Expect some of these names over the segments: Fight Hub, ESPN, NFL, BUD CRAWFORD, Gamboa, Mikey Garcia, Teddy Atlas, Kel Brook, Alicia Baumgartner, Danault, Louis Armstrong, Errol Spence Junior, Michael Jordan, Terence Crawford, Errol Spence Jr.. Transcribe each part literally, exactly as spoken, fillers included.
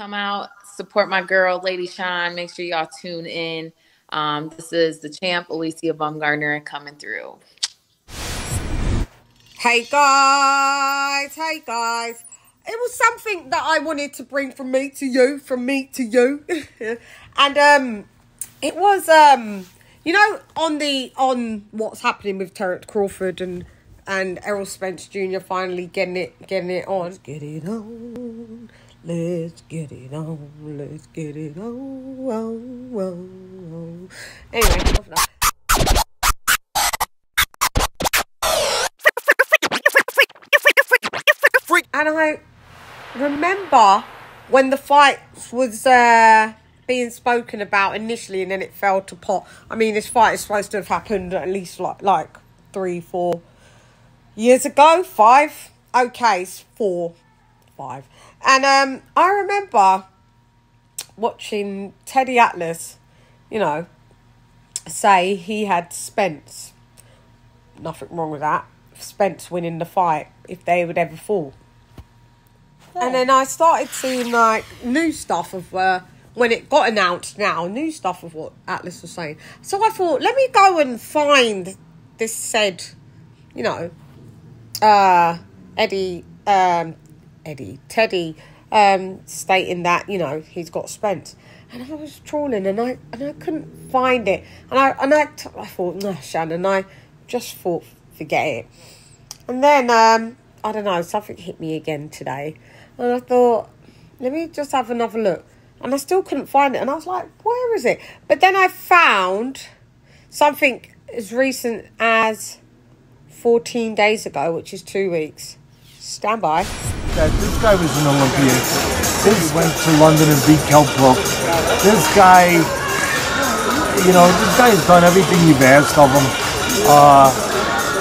come out, support my girl, Lady Shine. Make sure y'all tune in. Um, this is the champ, Alicia Baumgartner, coming through. Hey, guys. Hey, guys. It was something that I wanted to bring from me to you, from me to you. And um, it was, um, you know, on the on what's happening with Terence Crawford and and Errol Spence Junior finally getting it, getting it on. Let's get it on. Let's get it on. Let's get it on. Oh, oh, oh. Anyway, enough now. And I remember when the fight was uh, being spoken about initially, and then it fell to pot. I mean, this fight is supposed to have happened at least like like three, four years ago, five. Okay, it's four, five. And um, I remember watching Teddy Atlas, you know, say he had Spence. Nothing wrong with that. Spence winning the fight if they would ever fall. Yeah. And then I started seeing like new stuff of uh, when it got announced now, new stuff of what Atlas was saying. So I thought, let me go and find this said, you know, uh, Eddie, um, Eddie, Teddy, um, stating that, you know, he's got Spence. And I was trawling and I and I couldn't find it. And I and I, t I thought, no, Shannon, I just thought, forget it. And then um I don't know, something hit me again today, and I thought, let me just have another look, and I still couldn't find it. And I was like, where is it? But then I found something as recent as fourteen days ago, which is two weeks. Stand by. Yeah, this guy was an Olympian. This went to London and beat Kel Brook. This guy, you know, this guy has done everything you've asked of him. uh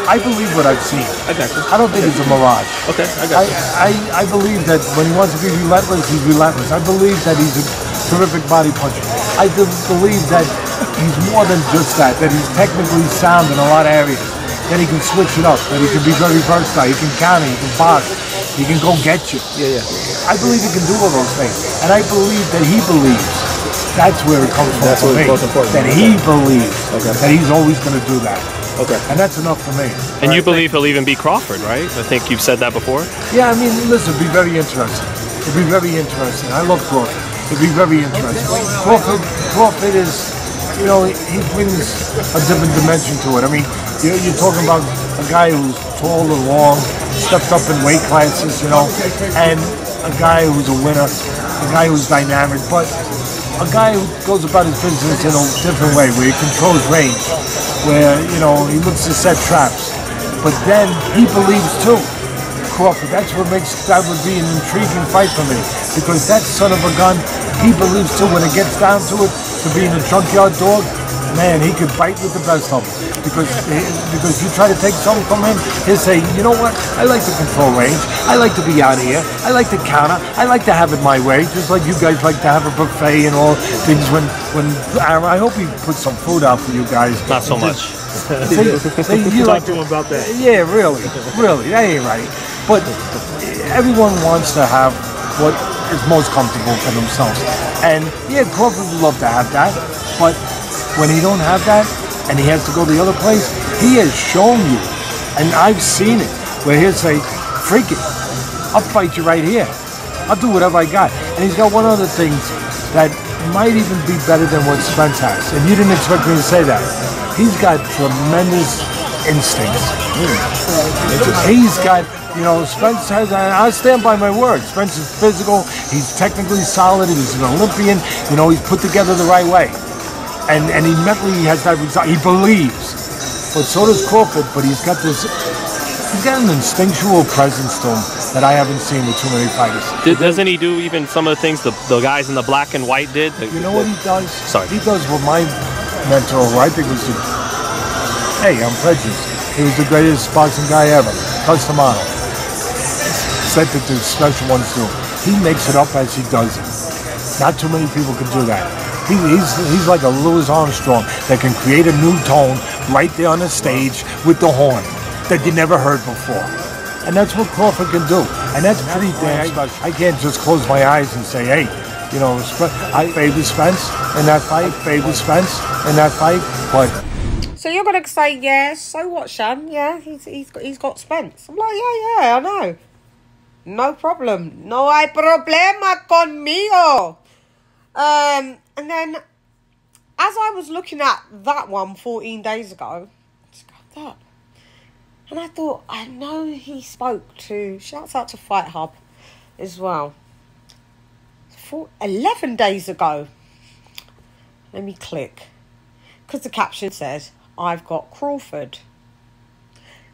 I believe what I've seen. I got you. I don't think it's a mirage. Okay, I got you. I, I, I believe that when he wants to be relentless, he's relentless. I believe that he's a terrific body puncher. I believe that he's more than just that, that he's technically sound in a lot of areas, that he can switch it up, that he can be very versatile, he can counter, he can box, he can go get you. Yeah, yeah. I believe he can do all those things. And I believe that he believes. That's where it comes from. That's what's most important. That he believes that he's always going to do that. Okay. And that's enough for me. And you believe he'll even beat Crawford, right? I think you've said that before. Yeah, I mean, listen, it'd be very interesting. It'd be very interesting. I love Crawford. It'd be very interesting. Crawford, Crawford is, you know, he brings a different dimension to it. I mean, you're, you're talking about a guy who's tall and long, stepped up in weight classes, you know, and a guy who's a winner, a guy who's dynamic, but a guy who goes about his business in a different way, where he controls range, where, you know, he looks to set traps. But then he believes too, Crawford. That's what makes, that would be an intriguing fight for me. Because that son of a gun, he believes too, when it gets down to it, to being a junkyard dog, man, he could bite with the best of them. Because, because you try to take something from him, he'll say, you know what, I like to control range, I like to be out here, I like to counter, I like to have it my way, just like you guys like to have a buffet and all things. When, when I hope he put some food out for you guys. Not so much. Say, say you talk like to him about that. Yeah, really, really, that ain't right. But everyone wants to have what is most comfortable for themselves. And yeah, Crawford would love to have that, but when he don't have that, and he has to go to the other place, he has shown you, and I've seen it, where he'll say, freak it, I'll fight you right here. I'll do whatever I got. And he's got one of the things that might even be better than what Spence has, and you didn't expect me to say that. He's got tremendous instincts. He's got, you know, Spence has, I stand by my word, Spence is physical, he's technically solid, he's an Olympian, you know, he's put together the right way. And, and he mentally has that result. He believes. But so does Crawford, but he's got this, he's got an instinctual presence to him that I haven't seen with too many fighters. Did, doesn't he do even some of the things the, the guys in the black and white did? The, you know the, what he does? Sorry. He does what my mentor, who I think was the, hey, I'm prejudiced, he was the greatest boxing guy ever, Customato, said that the special ones do. He makes it up as he does it. Not too many people can do that. He, he's, he's like a Louis Armstrong that can create a new tone right there on the stage with the horn that you never heard before. And that's what Crawford can do. And that's pretty damn special. I can't just close my eyes and say, hey, you know, I favored Spence in that fight, favored Spence in that fight. But so you're gonna say, yeah, so what, Shan? Yeah, he's he's got he's got Spence. I'm like, yeah, yeah, I know. No problem. No hay problema conmigo. Um, and then as I was looking at that one fourteen days ago, just got that. And I thought, I know he spoke to, shouts out to Fight Hub as well. eleven days ago. Let me click. Because the caption says, I've got Crawford.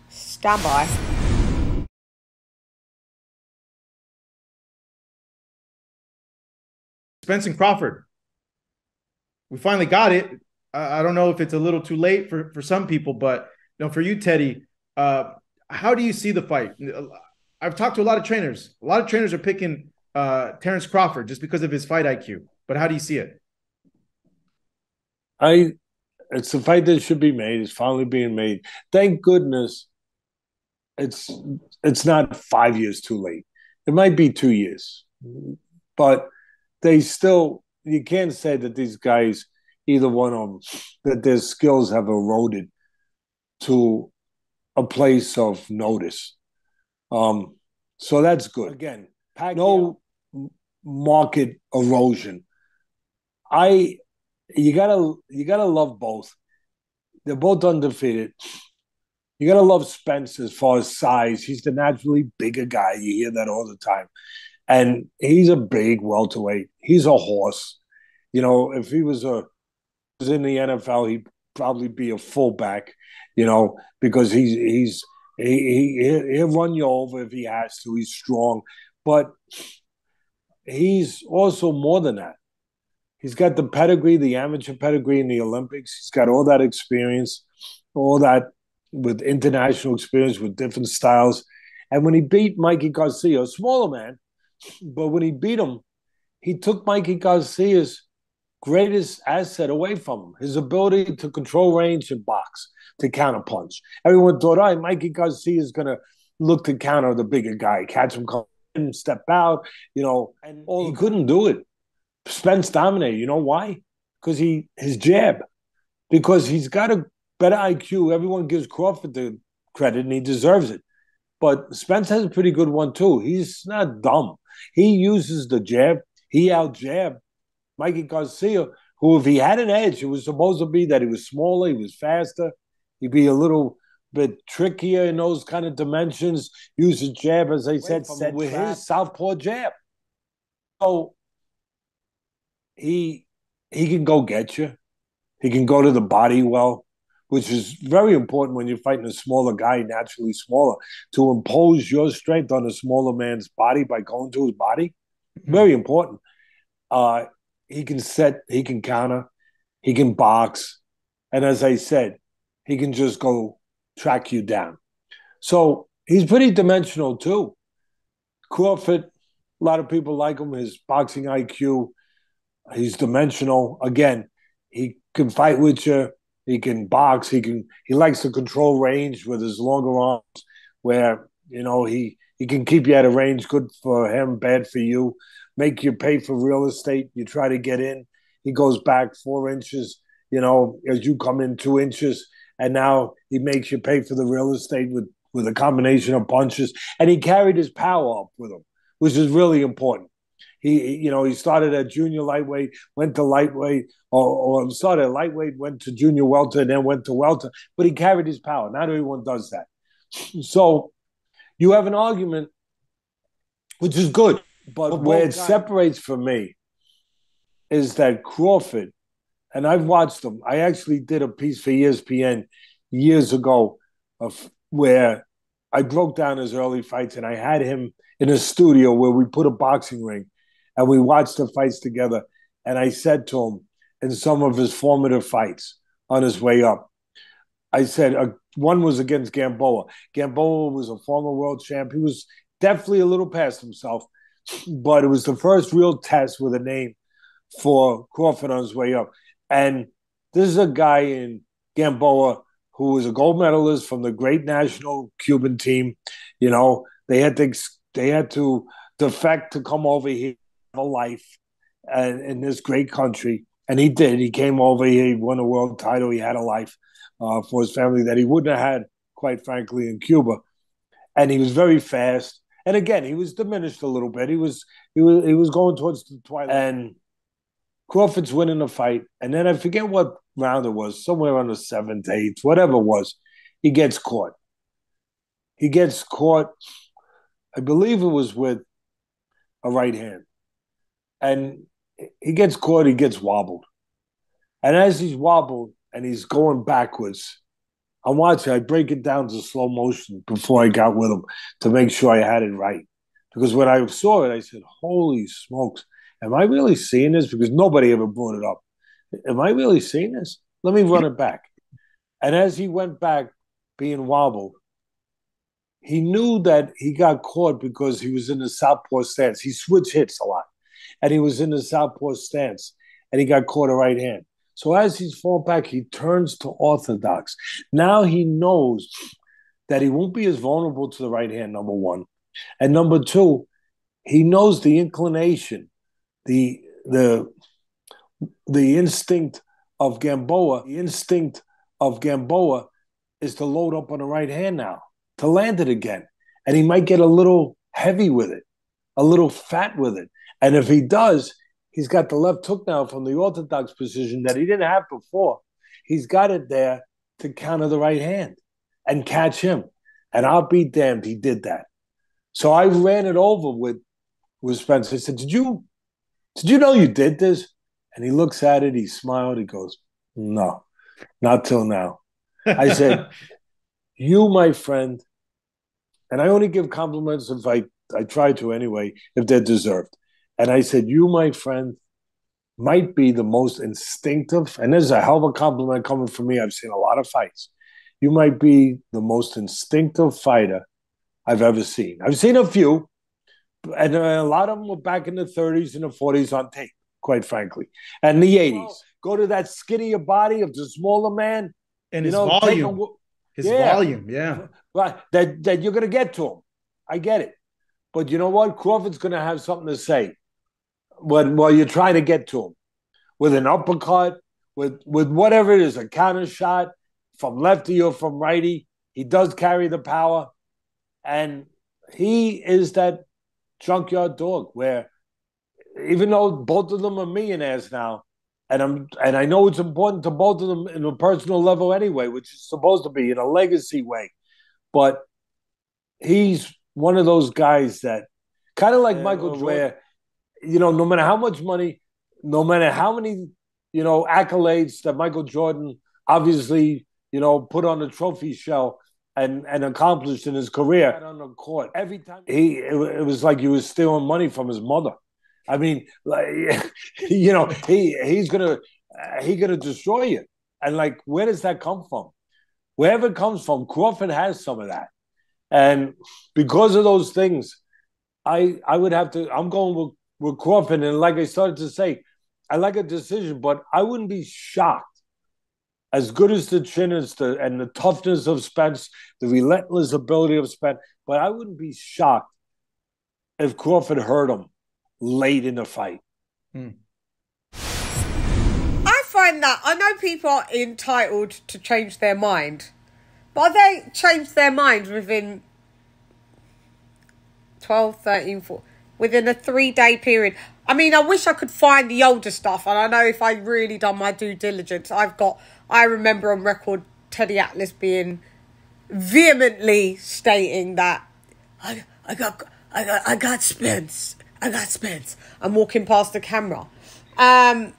Stand by. Spence and Crawford. We finally got it. I don't know if it's a little too late for, for some people, but you know, for you, Teddy, Uh, how do you see the fight? I've talked to a lot of trainers. A lot of trainers are picking uh, Terence Crawford just because of his fight I Q. But how do you see it? I, it's a fight that should be made. It's finally being made. Thank goodness it's it's not five years too late. It might be two years. But they still, you can't say that these guys, either one of them, that their skills have eroded to a place of notice. Um, so that's good. Again, no market erosion. I you gotta you gotta love both. They're both undefeated. You gotta love Spence as far as size. He's the naturally bigger guy. You hear that all the time. And he's a big welterweight. He's a horse. You know, if he was a was in the N F L, he'd probably be a fullback, you know, because he's he's he, he he'll run you over if he has to. He's strong, but he's also more than that. He's got the pedigree, the amateur pedigree in the Olympics. He's got all that experience, all that with international experience with different styles. And when he beat Mikey Garcia, a smaller man, but when he beat him, he took Mikey Garcia's greatest asset away from him, his ability to control range and box, to counterpunch. Everyone thought, all right, Mikey Garcia is going to look to counter the bigger guy, catch him, come in, step out, you know. And all, he couldn't do it. Spence dominated. You know why? Because he his jab. Because he's got a better I Q. Everyone gives Crawford the credit, and he deserves it. But Spence has a pretty good one, too. He's not dumb. He uses the jab. He out-jabbed Mikey Garcia, who if he had an edge, it was supposed to be that he was smaller, he was faster, he'd be a little bit trickier in those kind of dimensions, use a jab, as I said, said with trap. His southpaw jab. So he, he can go get you. He can go to the body well, which is very important when you're fighting a smaller guy, naturally smaller, to impose your strength on a smaller man's body by going to his body. Very important. Uh, He can set, he can counter, he can box. And as I said, he can just go track you down. So he's pretty dimensional too. Crawford, a lot of people like him, his boxing I Q. He's dimensional. Again, he can fight with you. He can box. He can. He likes to control range with his longer arms where, you know, he, he can keep you at a range. Good for him, bad for you. Make you pay for real estate. You try to get in. He goes back four inches, you know, as you come in two inches. And now he makes you pay for the real estate with, with a combination of punches. And he carried his power up with him, which is really important. He, you know, he started at junior lightweight, went to lightweight, or, or started at lightweight, went to junior welter, and then went to welter. But he carried his power. Not everyone does that. So you have an argument, which is good. But where it separates for me is that Crawford, and I've watched him. I actually did a piece for E S P N years ago of where I broke down his early fights, and I had him in a studio where we put a boxing ring, and we watched the fights together. And I said to him in some of his formative fights on his way up, I said uh, one was against Gamboa. Gamboa was a former world champ. He was definitely a little past himself. But it was the first real test with a name for Crawford on his way up. And this is a guy in Gamboa who was a gold medalist from the great national Cuban team. You know, they had to, they had to defect to come over here for life. uh, in this great country. And he did. He came over. He won a world title. He had a life uh, for his family that he wouldn't have had, quite frankly, in Cuba. And he was very fast. And again, he was diminished a little bit. He was he was he was going towards the twilight. And Crawford's winning the fight. And then I forget what round it was, somewhere on the seventh, eighth, whatever it was. He gets caught. He gets caught. I believe it was with a right hand. And he gets caught, he gets wobbled. And as he's wobbled and he's going backwards, I'm watching, I break it down to slow motion before I got with him to make sure I had it right. Because when I saw it, I said, holy smokes, am I really seeing this? Because nobody ever brought it up. Am I really seeing this? Let me run it back. And as he went back being wobbled, he knew that he got caught because he was in the southpaw stance. He switched hits a lot. And he was in the southpaw stance, and he got caught a right hand. So as he's falling back, he turns to orthodox. Now he knows that he won't be as vulnerable to the right hand, number one. And number two, he knows the inclination, the the the instinct of Gamboa. The instinct of Gamboa is to load up on the right hand now, to land it again. And he might get a little heavy with it, a little fat with it. And if he does, he's got the left hook now from the orthodox position that he didn't have before. He's got it there to counter the right hand and catch him. And I'll be damned, he did that. So I ran it over with, with Spence. I said, did you, did you know you did this? And he looks at it, he smiled, he goes, no, not till now. I said, you, my friend, and I only give compliments if I, I try to anyway, if they're deserved. And I said, you, my friend, might be the most instinctive, and this is a hell of a compliment coming from me. I've seen a lot of fights. You might be the most instinctive fighter I've ever seen. I've seen a few, and a lot of them were back in the thirties and the forties on tape, quite frankly, and the eighties. Go to that skinnier body of the smaller man. And his know, volume. A, his yeah, volume, yeah. Right, that, that you're going to get to him. I get it. But you know what? Crawford's going to have something to say when, while you're trying to get to him, with an uppercut, with with whatever it is, a counter shot from lefty or from righty. He does carry the power. And he is that junkyard dog where even though both of them are millionaires now, and I'm and I know it's important to both of them in a personal level anyway, which is supposed to be in a legacy way, but he's one of those guys that kind of like yeah, Michael Jordan, you know, no matter how much money, no matter how many, you know, accolades that Michael Jordan obviously, you know, put on the trophy shelf and, and accomplished in his career on the court. Every time he, it, it was like he was stealing money from his mother. I mean, like, you know, he he's gonna uh, he gonna destroy you. And like, where does that come from? Wherever it comes from, Crawford has some of that. And because of those things, I I would have to. I'm going with, with Crawford, and like I started to say, I like a decision, but I wouldn't be shocked. As good as the chin is the, and the toughness of Spence, the relentless ability of Spence, but I wouldn't be shocked if Crawford hurt him late in the fight. Hmm. I find that I know people are entitled to change their mind. But they changed their minds within twelve, thirteen, fourteen, within a three-day period. I mean, I wish I could find the older stuff. And I know if I really done my due diligence, I've got, I remember on record Teddy Atlas being vehemently stating that, I, I, got, I, got, I got Spence, I got Spence. I'm walking past the camera. Um,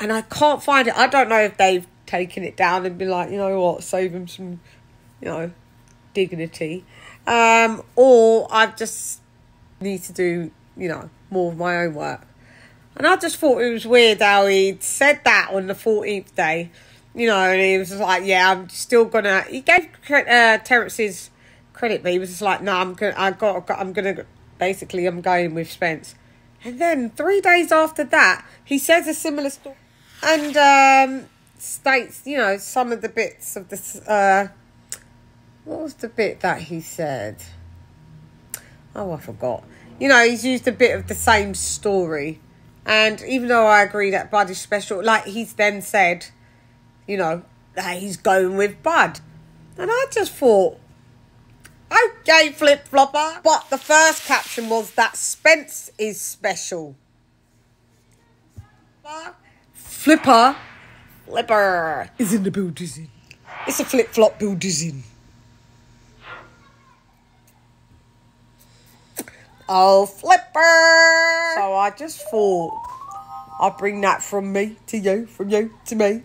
and I can't find it. I don't know if they've taken it down and been like, you know what, save them some... you know, dignity, um, or I just need to do, you know, more of my own work. And I just thought it was weird how he'd said that on the fourteenth day, you know, and he was just like, yeah, I'm still gonna, he gave uh, Terence's credit, but he was just like, no, I'm gonna, I got, I'm gonna, basically I'm going with Spence. And then three days after that, he says a similar story, and um, states, you know, some of the bits of this, uh, what was the bit that he said? Oh, I forgot. You know, he's used a bit of the same story And even though I agree that Bud is special, like he's then said, you know, that he's going with Bud. And I just thought, okay, flip-flopper. But the first caption was that Spence is special. Flipper. Flipper. Is in the building. It's a flip-flop building. Oh, Flipper. So I just thought I'd bring that from me to you, from you to me.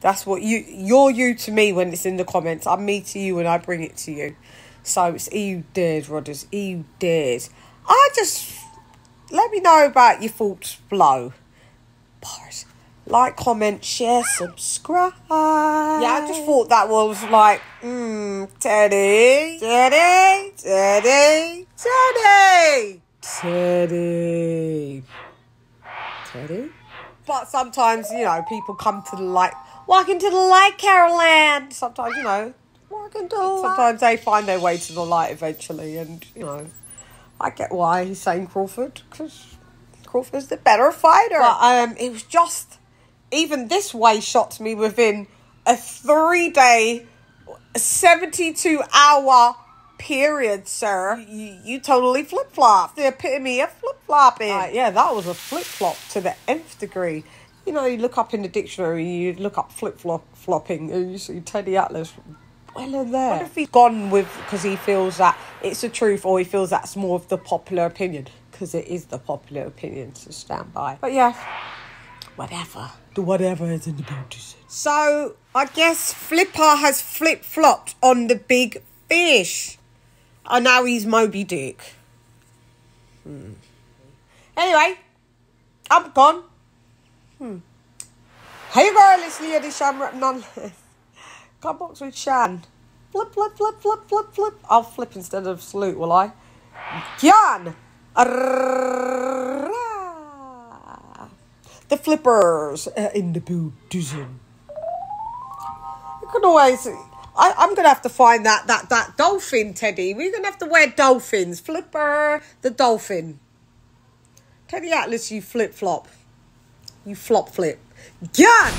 That's what you, you're you to me when it's in the comments. I'm me to you when I bring it to you. So it's E U dares, Rodders, E U dares. I just, let me know about your thoughts below. Boris, like, comment, share, subscribe. Yeah, I just thought that was like, mmm, Teddy, Teddy, Teddy, Teddy, Teddy, Teddy. But sometimes, you know, people come to the light. Walk into the light, Caroline. Sometimes, you know, walk into the light. Sometimes they find their way to the light eventually. And, you know, I get why he's saying Crawford, because Crawford's the better fighter. But um, it was just, even this way shot me within a three-day, seventy-two hour period, sir. You, you totally flip-flop. The epitome of flip-flopping. Uh, yeah, that was a flip-flop to the nth degree. You know, you look up in the dictionary, you look up flip-flop-flopping, and you see Teddy Atlas well in there. What if he's gone with, because he feels that it's the truth, or he feels that's more of the popular opinion, because it is the popular opinion, so stand by. But yeah, whatever. The whatever is in the boat. So, I guess Flipper has flip-flopped on the big fish. And now he's Moby Dick. Hmm. Anyway, I'm gone. Hmm. Hey girl, it's Leah the Sham Rep Nunless. Come box with Shan. Flip, flip, flip, flip, flip, flip. I'll flip instead of salute, will I? Jan. The flippers are in the building. You can always. I, I'm going to have to find that, that, that dolphin, Teddy. We're going to have to wear dolphins. Flipper, the dolphin. Teddy Atlas, you flip-flop. You flop flip. Yes!